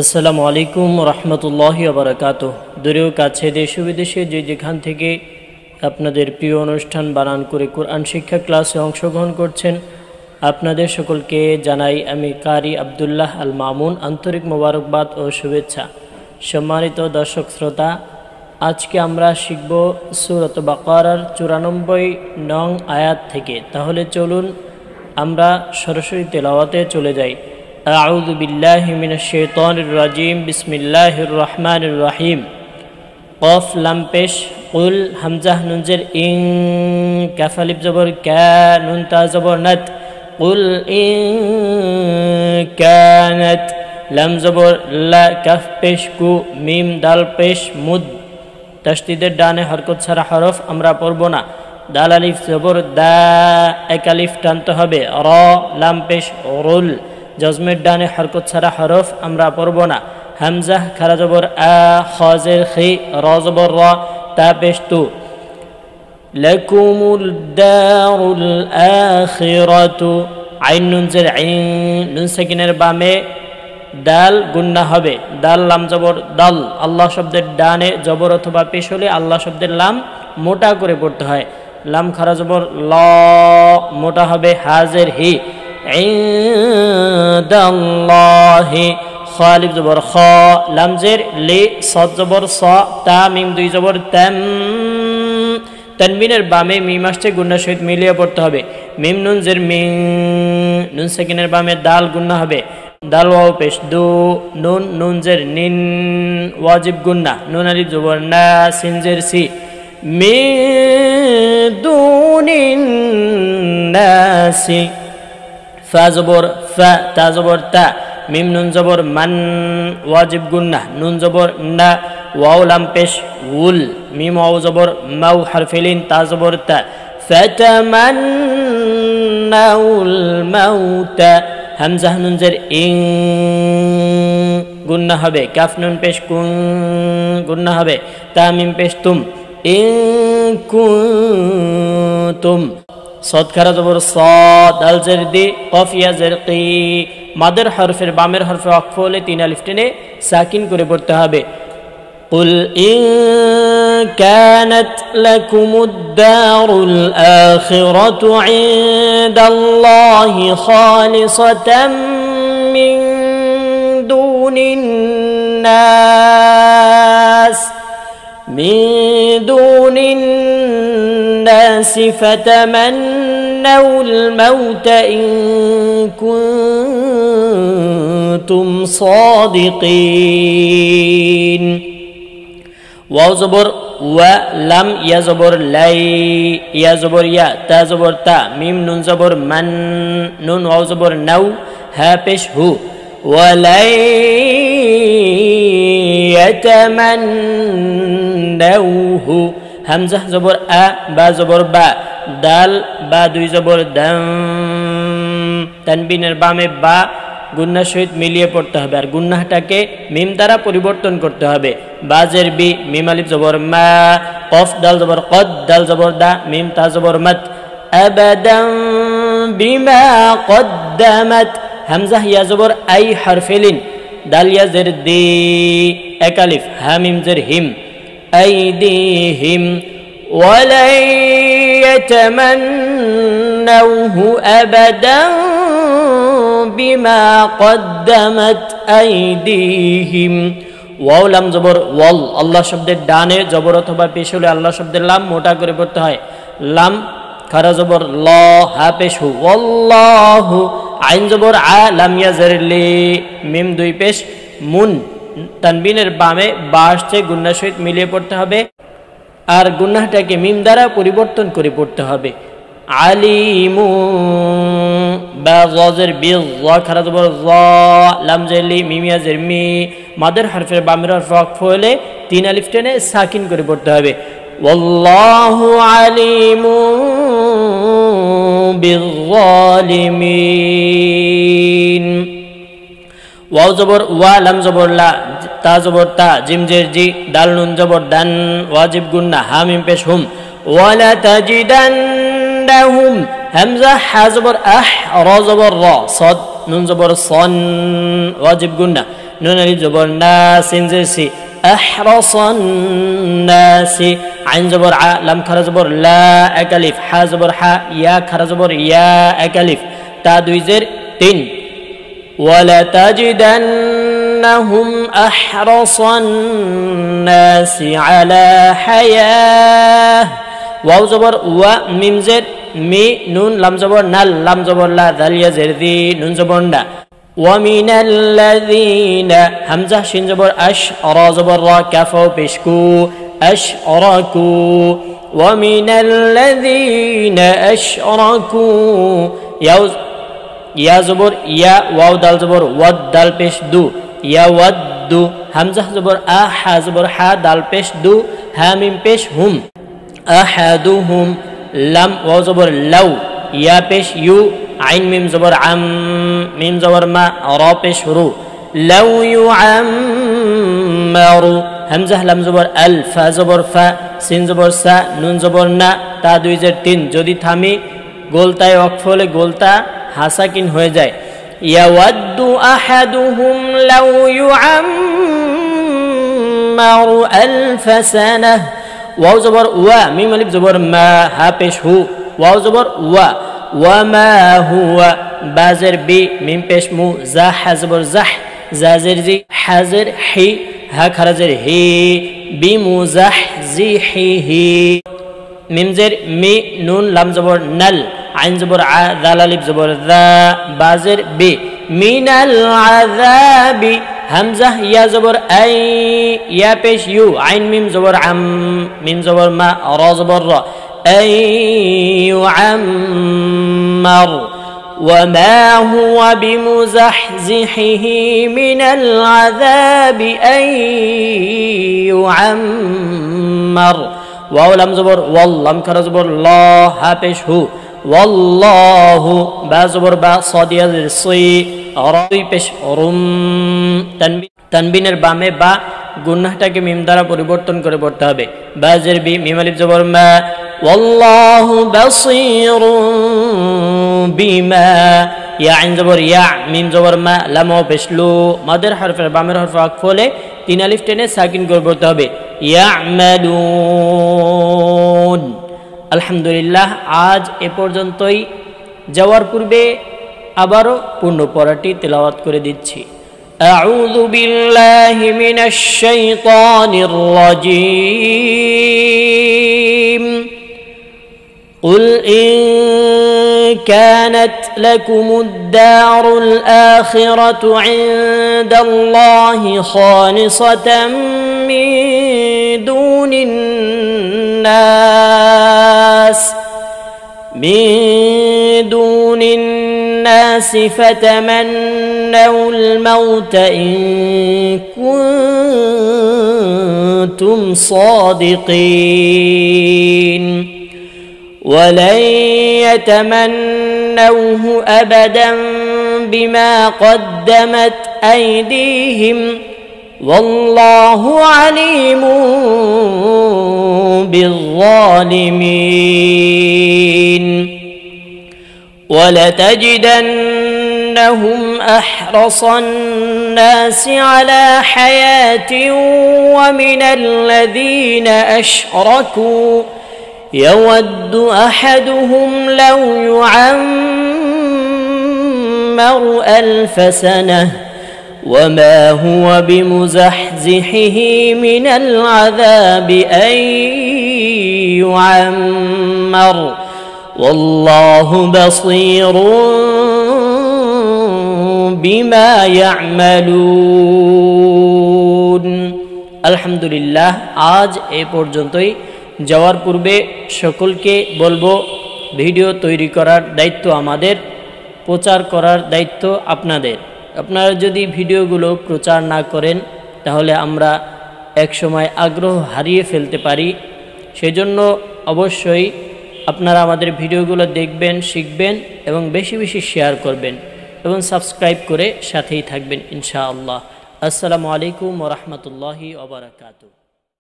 আসসালামু আলাইকুম রাহমাতুল্লাহি ওয়া বারাকাতুহু। দূরেও কাছে দেশ ও বিদেশে যে যেখান থেকে আপনাদের প্রিয় অনুষ্ঠান বানান করে কোরআন শিক্ষা ক্লাসে অংশগ্রহণ করছেন, আপনাদের সকলকে জানাই আমি কারি আব্দুল্লাহ আল মামুন আন্তরিক মোবারকবাদ ও শুভেচ্ছা। সম্মানিত দর্শক শ্রোতা, আজকে আমরা শিখব সূরাত বাকারার ৯৪ নং আয়াত থেকে। তাহলে চলুন আমরা সরাসরি তেলাওয়াতে চলে যাই। أعوذ بالله من الشيطان الرجيم بسم الله الرحمن الرحيم قاف لام پیش قل همزه نون زیر إن كاف الف زبر كا نون تا زبر نت قل إن كانت لام زبر لا كاف پیش کو ميم دال پیش مد تشدید دانه حرکت سر حرف امرا پربونا دال الف زبر دا ایک الف تانته হবে را لام پیش رول জজমের ডানে হরকত ছাড়া হরফ আমরা পড়ব না। হামজাহ খারা জবর আ, খাজের খি, র জবর র, তা পেশ তু। লাকুমুল দারুল আখিরাতু আইন নুন জের আইন, নুন সাকিনের বামে দাল গুন্না হবে দাল লাম জবর দাল। আল্লাহ শব্দের ডানে জবর অথবা পেশ হলে আল্লাহ শব্দের লাম মোটা করে পড়তে হয়। লাম খারা জবর ল, মোটা হবে হাজের হি। ইনদাল্লাহি খালিফ জবর খ, লাম জের লি, সাদ জবর স, তা মিম দুই জবর তাম। তানবিনের বামে মিম আসছে, গুন্না সহিত মিলিয়ে পড়তে হবে। মিম নুন জের মিং, নুন সাকিনের বামে দাল গুন্না হবে দাল ওয়াও পেশ দু। নুন নুন জের নিন, ওয়াজিব গুন্না, নুন আলিফ জবর না, সিন জের সি। মিন দুনিন নাসি, ফা জবর ফা, তা জবর তা, মিম নুন জবর মান, ওয়াজিব গুন্না, নুন জবর না, ওয়াও লাম পেশ উল, মিম ওয়াও জবর মাউ হারফিলিন, তা জবর তা। ফাতামান্নাউল মাউতা, হামজাহ নুন জের ইং, গুন্না হবে, কাফ নুন পেশ কুন, গুন্না হবে, তা মিম পেশ তুম। ইং কুনতুম, সদ খারা জবর স, দাল জের দি, কফ ইয়া জের কি। মাদার হরফের বামের হরফে ওয়াকফ হলে তিন আলিফ টেনে সাকিন করে পড়তে হবে। কুল ইন কানাত লাকুমুদ দারুল আখিরাতু ইনদাল্লাহি খালিসাতাম মিন দুনিন নাস من دون الناس فتمنوا الموت إن كنتم صادقين واو زبر ولم يا زبر لي يا زبر يا تا زبر تا ميم نون زبر من نون واو زبر نو ها پیش هو ولن يتمنوه همزة زبر أ با زبر با دال با دوي زبر دم তানবিনের বামে বা গুন্না সহিত মিলিয়ে পড়তে হবে আর গুন্নাটাকে মিম দ্বারা পরিবর্তন করতে হবে। বাজের বি, মিম আলিফ জবর মা, কফ দাল জবর কদ, দাল জবর দা, মিম তা জবর মত। আবাদাম বিমা কদ্দামাত, হামজাহ ইয়া জবর আই হারফিলিন, দাল ইয়া জের দি, এক আলিফ, হামিম জের হিম, আই দি হিম। ওয়ালাই ইয়াতামান্নাহু আবাদান বিমা কদ্দামাত আইদিহিম। ওয়াও লাম জবর ওয়াল, আল্লাহ শব্দের ডানে জবর অথবা পেশ হলে আল্লাহ শব্দের লাম মোটা করে পড়তে হয়। লাম খারা জবর ল, হা পেশ হু, ওয়াল্লাহু। আইন জবর আ, লাম ইয়া জের লি, মিম দুই পেশ মুন, তানবিনের বামে বা আসছে, গুন্না সহিত মিলিয়ে পড়তে হবে আর গুন্নাটাকে মিম দ্বারা পরিবর্তন করে পড়তে হবে। আলিমু বা জজের বি, খারা জবর জ, লাম জের লি, মিম ইয়া জের মি, মাদার হরফের বামের হরফ ওয়াকফ হলে তিন আলিফ টেনে সাকিন করে পড়তে হবে। ওয়াল্লাহু আলিমু বিযালিমিন। ওয়াও জবর ওয়া, লাম জবর লা, তা জবর তা, জিম জের জি, দাল নুন জবর দান, ওয়াজিব গুন্না, হা মিম পেশ হুম। ওয়ালা তাজিদান্নাহুম, হামজা হা জবর আহ, র জবর র, সাদ নুন জবর সান, ওয়াজিব গুন্না, Nun alif jabr na sin zir si ahrasan nasi ain jabr a lam khara jabr la akalif ha jabr ha ya khara jabr ya akalif ta dui zir tin wala tajidannahum ahrasan nasi ala hayah waw jabr wa mim zir mi nun lam jabr na lam jabr la dal ya zir di nun jabr na وَمِنَ الَّذِينَ همزة شين زبر أش را زبر را كفو بشكو أشركوا وَمِنَ الَّذِينَ أَشْرَكُوا يا زبر يا واو دال زبر ود دال پیش دو يا ود دو همزة زبر أح زبر ح دال پیش دو همين پیش هم أحدهم لم واو زبر لو يا پیش يو عين ميم زبر عم ميم زبر ما را پیش رو لو يعمر همزه لم زبر الف زبر ف سين زبر س نون زبر نا تا দুই জের তিন যদি থামি গোলতায় ওয়াকফ হলে গোলতা হাসাকিন হয়ে যায় ইয়াওয়াদু আহাদুহুম লাউ يعمر الف سنه ওয়া زبر ওয়া মিম আলিফ زبر ما হা پیش হু ওয়া زبر ওয়া وما هو بازر بي ميم پیش مو زا حزبر زح زازر زي حزر حي ها خرزر هي بي مو زح زي حي هي ميم زر مي نون لام زبر نل عين زبر ع ذال لب زبر ذا بازر بي من العذاب همزه يا زبر اي يا پیش يو عين ميم زبر عم ميم زبر ما را زبر را أن يعمر وما هو بمزحزحه من العذاب أن يعمر واو لم زبر والله مكر زبر الله هابش هو والله با زبر با صاد يصي راي بش رم تنبين البامي با গুনাহটাকে মিম দ্বারা পরিবর্তন করে পড়তে হবে বা জের বি মিম আলিফ জবর মা ওয়াল্লাহু বাসীরুন বিমা ইয়া আইন জবর ইয়া মিম জবর মা লাম ও পেশ লু মাদের হরফের বামের হরফ ওয়াকফ হলে তিন আলিফ টেনে সাকিন করে পড়তে হবে ইয়ামালুন আলহামদুলিল্লাহ আজ এ পর্যন্তই যাওয়ার পূর্বে আবারো পূর্ণ পড়াটি তেলাওয়াত করে দিচ্ছি أعوذ بالله من الشيطان الرجيم قل إن كانت لكم الدار الآخرة عند الله خالصة من دون الناس فتمنوا الموت إن كنتم صادقين ولن يتمنوه أبدا بما قدمت أيديهم والله عليم بالظالمين ولتجدنهم أحرص الناس على حياة ومن الذين أشركوا يود أحدهم لو يعمر ألف سنة وما هو بمزحزحه من العذاب أن يعمر والله بصير بما يعملون الحمد لله আজ এই পর্যন্তই যাওয়ার পূর্বে সকলকে বলবো ভিডিও তৈরি করার দায়িত্ব আমাদের প্রচার করার দায়িত্ব আপনাদের আপনারা যদি ভিডিওগুলো প্রচার না করেন তাহলে আমরা একসময় আগ্রহ হারিয়ে ফেলতে পারি সেজন্য অবশ্যই আপনারা আমাদের ভিডিওগুলো দেখবেন শিখবেন এবং বেশি বেশি শেয়ার করবেন এবং সাবস্ক্রাইব করে সাথেই থাকবেন ইনশাআল্লাহ আসসালামু আলাইকুম ওয়া রাহমাতুল্লাহি ওয়া বারাকাতুহু